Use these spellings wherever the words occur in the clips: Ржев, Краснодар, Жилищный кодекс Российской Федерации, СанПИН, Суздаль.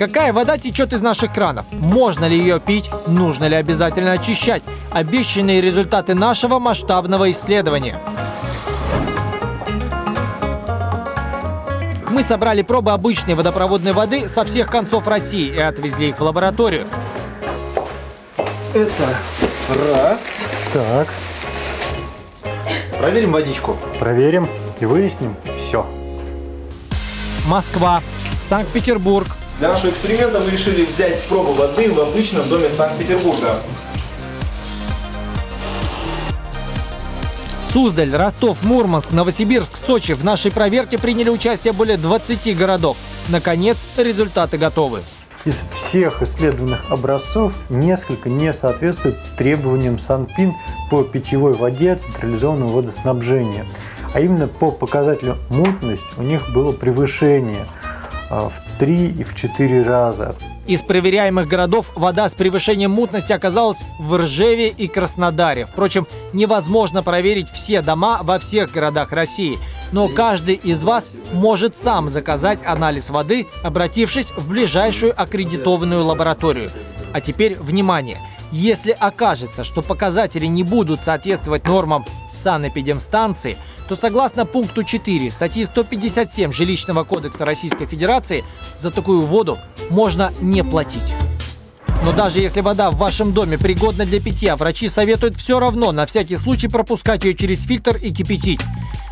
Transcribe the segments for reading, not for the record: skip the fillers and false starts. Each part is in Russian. Какая вода течет из наших кранов? Можно ли ее пить? Нужно ли обязательно очищать? Обещанные результаты нашего масштабного исследования. Мы собрали пробы обычной водопроводной воды со всех концов России и отвезли их в лабораторию. Это раз. Так. Проверим водичку. Проверим и выясним все. Москва, Санкт-Петербург. Для нашего эксперимента мы решили взять пробу воды в обычном доме Санкт-Петербурга. Суздаль, Ростов, Мурманск, Новосибирск, Сочи. В нашей проверке приняли участие более 20 городов. Наконец, результаты готовы. Из всех исследованных образцов несколько не соответствуют требованиям СанПИН по питьевой воде централизованного водоснабжения. А именно по показателю мутность у них было превышение в 3 и в 4 раза. Из проверяемых городов вода с превышением мутности оказалась в Ржеве и Краснодаре. Впрочем, невозможно проверить все дома во всех городах России. Но каждый из вас может сам заказать анализ воды, обратившись в ближайшую аккредитованную лабораторию. А теперь внимание! Если окажется, что показатели не будут соответствовать нормам санэпидемстанции, то согласно пункту 4 статьи 157 Жилищного кодекса Российской Федерации за такую воду можно не платить. Но даже если вода в вашем доме пригодна для питья, врачи советуют все равно на всякий случай пропускать ее через фильтр и кипятить.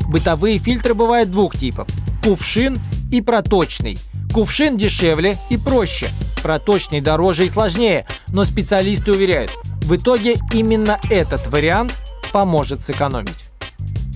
Бытовые фильтры бывают двух типов – кувшин и проточный. Кувшин дешевле и проще, проточный дороже и сложнее, но специалисты уверяют, в итоге именно этот вариант поможет сэкономить.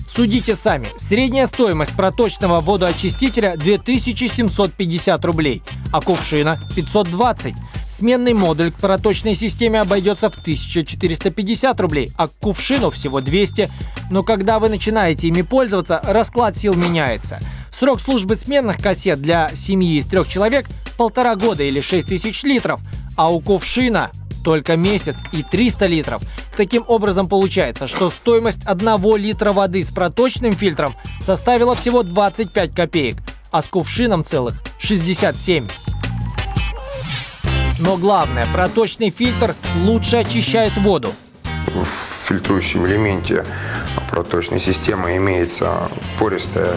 Судите сами. Средняя стоимость проточного водоочистителя 2750 рублей, а кувшина 520. Сменный модуль к проточной системе обойдется в 1450 рублей, а к кувшину всего 200. Но когда вы начинаете ими пользоваться, расклад сил меняется. Срок службы сменных кассет для семьи из 3 человек – 1,5 года или 6000 литров, а у кувшина только месяц и 300 литров. Таким образом, получается, что стоимость 1 литра воды с проточным фильтром составила всего 25 копеек, а с кувшином целых 67. Но главное, проточный фильтр лучше очищает воду. В фильтрующем элементе проточной системы имеется пористая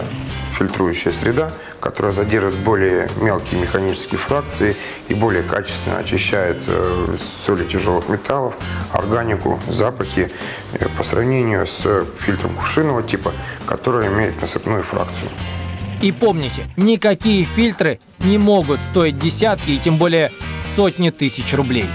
фильтрующая среда, которая задерживает более мелкие механические фракции и более качественно очищает соли тяжелых металлов, органику, запахи по сравнению с фильтром кувшинного типа, который имеет насыпную фракцию. И помните, никакие фильтры не могут стоить десятки и тем более сотни тысяч рублей.